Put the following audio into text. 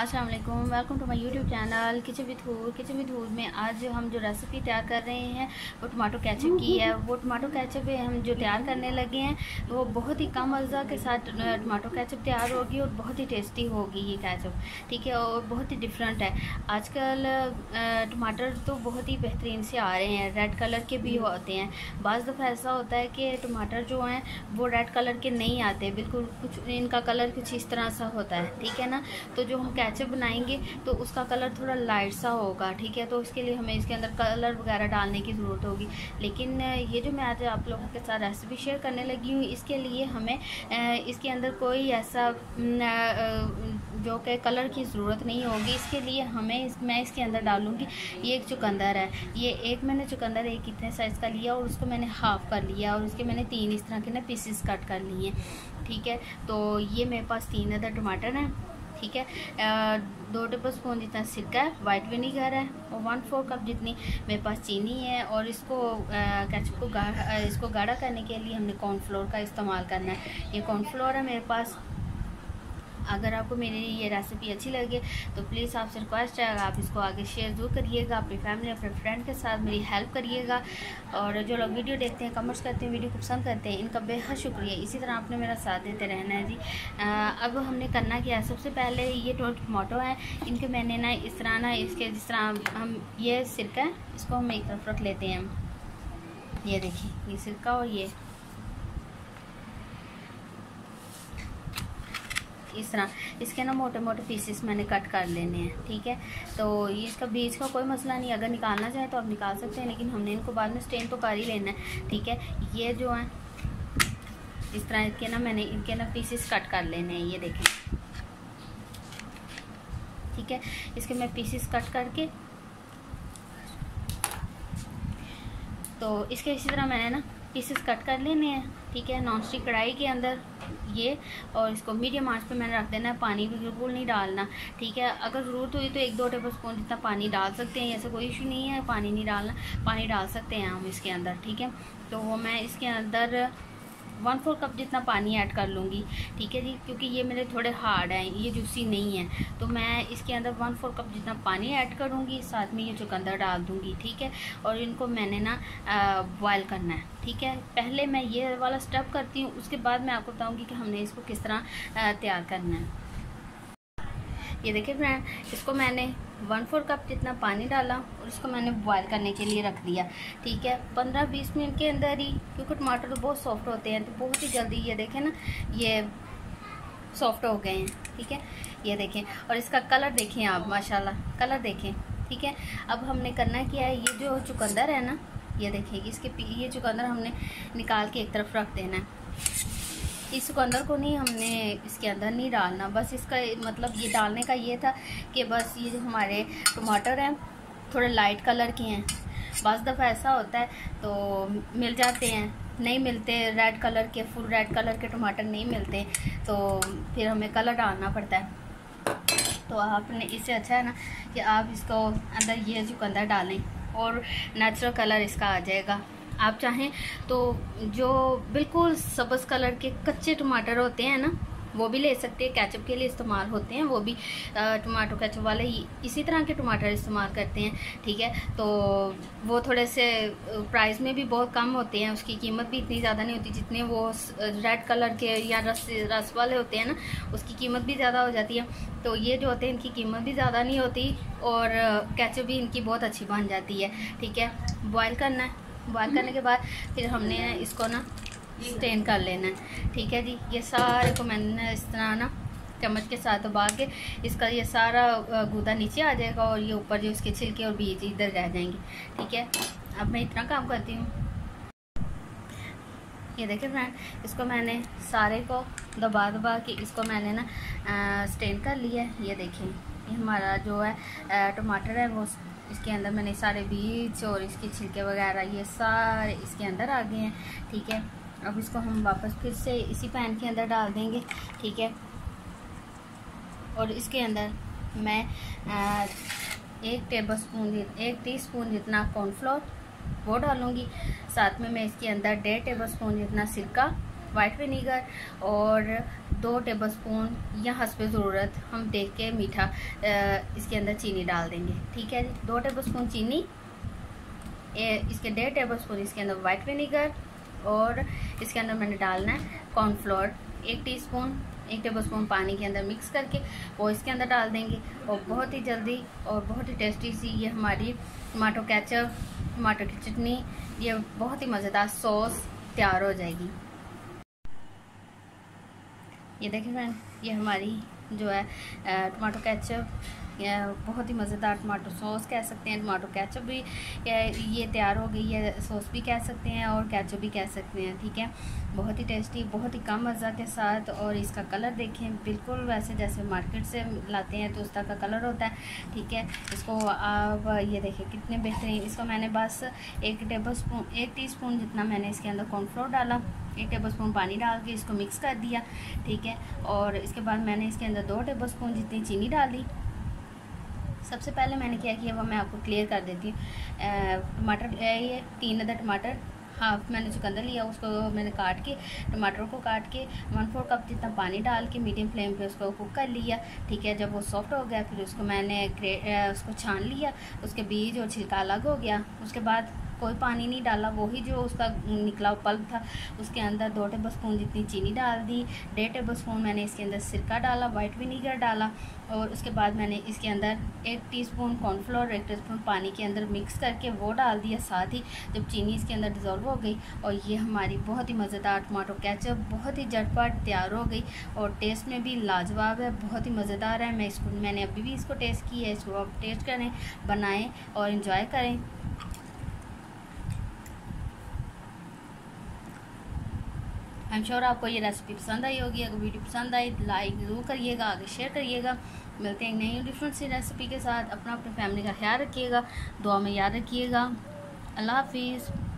अस्सलाम वालेकुम, welcome to my YouTube channel kitchen with Hoor में आज हम जो रेसिपी तैयार कर रहे हैं वो टमाटो केचप की है। वो टमाटो केचप हम जो तैयार करने लगे हैं वो बहुत ही कम अज़ा के साथ टमाटो केचप तैयार होगी और बहुत ही टेस्टी होगी ये केचप, ठीक है, और बहुत ही डिफरेंट है। आजकल टमाटर तो बहुत ही बेहतरीन से आ रहे हैं, रेड कलर के भी होते हैं। बाज़ दफ़ा ऐसा होता है कि टमाटर जो हैं वो रेड कलर के नहीं आते, बिल्कुल कुछ इनका कलर कुछ इस तरह सा होता है, ठीक है ना। तो जो हम केचप बनाएंगे तो उसका कलर थोड़ा लाइट सा होगा, ठीक है, तो उसके लिए हमें इसके अंदर कलर वगैरह डालने की ज़रूरत होगी। लेकिन ये जो मैं आज आप लोगों के साथ रेसिपी शेयर करने लगी हूँ, इसके लिए हमें इसके अंदर कोई ऐसा जो कि कलर की ज़रूरत नहीं होगी। इसके लिए मैं इसके अंदर डालूँगी ये एक चुकंदर है, ये एक मैंने चुकंदर एक इतने साइज़ का लिया और उसको मैंने हाफ़ कर लिया और उसके मैंने तीन इस तरह के ना पीसेस कट कर लिए, ठीक है। तो ये मेरे पास 3 अदर टमाटर हैं, ठीक है, 2 टेबलस्पून जितना सिरका है, वाइट विनीगर है और 1/4 कप जितनी मेरे पास चीनी है। और इसको केचप को इसको गाढ़ा करने के लिए हमने कॉर्नफ्लोर का इस्तेमाल करना है। ये कॉर्नफ्लोर है मेरे पास। अगर आपको मेरी ये रेसिपी अच्छी लगे तो प्लीज़ आपसे रिक्वेस्ट है आप इसको आगे शेयर ज़रूर करिएगा, अपनी फैमिली अपने फ्रेंड के साथ मेरी हेल्प करिएगा। और जो लोग वीडियो देखते हैं, कमेंट्स करते हैं, वीडियो को पसंद करते हैं, इनका बेहद शुक्रिया। इसी तरह आपने मेरा साथ देते रहना है जी। अब हमने करना क्या है, सबसे पहले ये टमाटो है, इनके मैंने ना इस तरह ना इसके जिस तरह हम ये सिरका है इसको हम एक तरफ रख लेते हैं। ये देखिए, ये सिरका और ये इस तरह इसके ना मोटे मोटे पीसेस मैंने कट कर लेने हैं, ठीक है। तो ये इसका बीज का कोई मसला नहीं, अगर निकालना चाहे तो आप निकाल सकते हैं, लेकिन हमने इनको बाद में स्टेन तो कर ही लेना है, ठीक है। ये जो है इस तरह इसके ना मैंने इनके ना पीसेस कट कर लेने हैं, ये देखें, ठीक है। इसके मैं पीसेस कट करके तो इसके इसी तरह मैंने ना पीसेस कट कर लेने हैं, ठीक है। नॉन स्टिक कढ़ाई के अंदर ये और इसको मीडियम आंच पे मैंने रख देना है, पानी भी बिल्कुल नहीं डालना, ठीक है। अगर ज़रूरत हुई तो 1-2 टेबलस्पून जितना पानी डाल सकते हैं, ऐसा कोई इशू नहीं है, पानी नहीं डालना, पानी डाल सकते हैं हम इसके अंदर, ठीक है। तो मैं इसके अंदर 1/4 कप जितना पानी ऐड कर लूँगी, ठीक है जी, क्योंकि ये मेरे थोड़े हार्ड हैं, ये जूसी नहीं है, तो मैं इसके अंदर 1/4 कप जितना पानी ऐड करूँगी, साथ में ये चुकंदर डाल दूँगी, ठीक है। और इनको मैंने ना बॉयल करना है, ठीक है। पहले मैं ये वाला स्टेप करती हूँ, उसके बाद मैं आपको बताऊँगी कि हमने इसको किस तरह तैयार करना है। ये देखिए फ्रेंड, इसको मैंने 1/4 कप जितना पानी डाला और इसको मैंने बॉयल करने के लिए रख दिया, ठीक है, 15-20 मिनट के अंदर ही, क्योंकि टमाटर तो बहुत सॉफ्ट होते हैं, तो बहुत ही जल्दी ये देखें ना ये सॉफ्ट हो गए हैं, ठीक है, ये देखें। और इसका कलर देखें आप, माशाल्लाह कलर देखें, ठीक है। अब हमने करना क्या है, ये जो चुकंदर है ना, ये देखिए ये चुकंदर हमने निकाल के एक तरफ रख देना है। इस चुकंदर को नहीं, हमने इसके अंदर नहीं डालना, बस इसका मतलब ये डालने का ये था कि बस ये जो हमारे टमाटर हैं थोड़े लाइट कलर के हैं। बस दफ़ा ऐसा होता है तो मिल जाते हैं, नहीं मिलते रेड कलर के, फुल रेड कलर के टमाटर नहीं मिलते तो फिर हमें कलर डालना पड़ता है। तो आपने इससे अच्छा है ना कि आप इसको अंदर ये चुकंदर डालें और नेचुरल कलर इसका आ जाएगा। आप चाहें तो जो बिल्कुल सब्ज़ कलर के कच्चे टमाटर होते हैं ना, वो भी ले सकते हैं, केचप के लिए इस्तेमाल होते हैं, वो भी टमाटो केचप वाले इसी तरह के टमाटर इस्तेमाल करते हैं, ठीक है। तो वो थोड़े से प्राइस में भी बहुत कम होते हैं, उसकी कीमत भी इतनी ज़्यादा नहीं होती, जितने वो रेड कलर के या रस वाले होते हैं ना, उसकी कीमत भी ज़्यादा हो जाती है। तो ये जो होते हैं इनकी कीमत भी ज़्यादा नहीं होती और केचप भी इनकी बहुत अच्छी बन जाती है, ठीक है। बॉयल करना है, बॉयल करने के बाद फिर हमने इसको ना स्टेन कर लेना है, ठीक है जी। ये सारे को मैंने इस तरह ना चम्मच के साथ उबा के इसका ये सारा गूदा नीचे आ जाएगा और ये ऊपर जो इसके छिलके और बीज इधर रह जाएंगे, ठीक है। अब मैं इतना काम करती हूँ, ये देखिए फ्रेंड, इसको मैंने सारे को दबा के इसको मैंने ना स्टेन कर लिया है। ये देखिए, ये हमारा जो है टमाटर है वो इसके अंदर मैंने सारे बीज और इसके छिलके वगैरह ये सारे इसके अंदर आ गए हैं, ठीक है। अब इसको हम वापस फिर से इसी पैन के अंदर डाल देंगे, ठीक है। और इसके अंदर मैं 1 टीस्पून जितना कॉर्नफ्लोर वो डालूँगी, साथ में मैं इसके अंदर 1.5 टेबलस्पून जितना सिरका वाइट विनीगर और 2 टेबलस्पून या हस्ब ज़रूरत हम देख के मीठा इसके अंदर चीनी डाल देंगे। ठीक है, 2 टेबलस्पून चीनी, इसके 1.5 टेबलस्पून इसके अंदर वाइट विनीगर और इसके अंदर मैंने डालना है कॉर्नफ्लोर 1 टेबलस्पून पानी के अंदर मिक्स करके वो इसके अंदर डाल देंगे। और बहुत ही जल्दी और बहुत ही टेस्टी सी ये हमारी टमाटो केचप, टमाटो की चटनी, ये बहुत ही मज़ेदार सॉस तैयार हो जाएगी। ये देखिए मैम, ये हमारी जो है टमाटो केचप, बहुत ही मज़ेदार टमाटो सॉस कह सकते हैं, टमाटो केचप भी ये तैयार हो गई है, सॉस भी कह सकते हैं और केचप भी कह सकते हैं। ठीक है, बहुत ही टेस्टी, बहुत ही कम मज़ा के साथ। और इसका कलर देखें, बिल्कुल वैसे जैसे मार्केट से लाते हैं तो उस तरह का कलर होता है। ठीक है, इसको आप ये देखिए कितने बेहतरीन। इसको मैंने बस 1 टीस्पून जितना मैंने इसके अंदर कॉर्नफ्लोर डाला, 1 टेबलस्पून पानी डाल के इसको मिक्स कर दिया। ठीक है, और इसके बाद मैंने इसके अंदर 2 टेबलस्पून जितनी चीनी डाली। सबसे पहले मैंने क्या किया वो मैं आपको क्लियर कर देती हूँ। टमाटर, ये 3 अदर टमाटर हाफ मैंने चुकंदर लिया, उसको मैंने काट के, टमाटर को काट के 1/4 कप जितना पानी डाल के मीडियम फ्लेम पे उसको कुक कर लिया। ठीक है, जब वो सॉफ्ट हो गया फिर उसको मैंने उसको छान लिया, उसके बीज और छिलका अलग हो गया। उसके बाद कोई पानी नहीं डाला, वही जो उसका निकला पल्प था उसके अंदर 2 टेबलस्पून जितनी चीनी डाल दी, 1.5 टेबलस्पून मैंने इसके अंदर सिरका डाला, वाइट विनीगर डाला और उसके बाद मैंने इसके अंदर 1 टीस्पून कॉर्नफ्लोर 1 टीस्पून पानी के अंदर मिक्स करके वो डाल दिया। साथ ही जब चीनी इसके अंदर डिज़ोल्व हो गई और ये हमारी बहुत ही मज़ेदार टमाटो केचप बहुत ही झटपट तैयार हो गई और टेस्ट में भी लाजवाब है, बहुत ही मज़ेदार है। मैंने अभी भी इसको टेस्ट किया है, इसको आप टेस्ट करें, बनाएँ और इन्जॉय करें। आई एम श्योर आपको ये रेसिपी पसंद आई होगी। अगर वीडियो पसंद आई तो लाइक ज़रूर करिएगा, आगे शेयर करिएगा। मिलते हैं नई डिफरेंट सी रेसिपी के साथ। अपना, अपनी फैमिली का ख्याल रखिएगा, दुआ में याद रखिएगा। अल्लाह हाफिज़।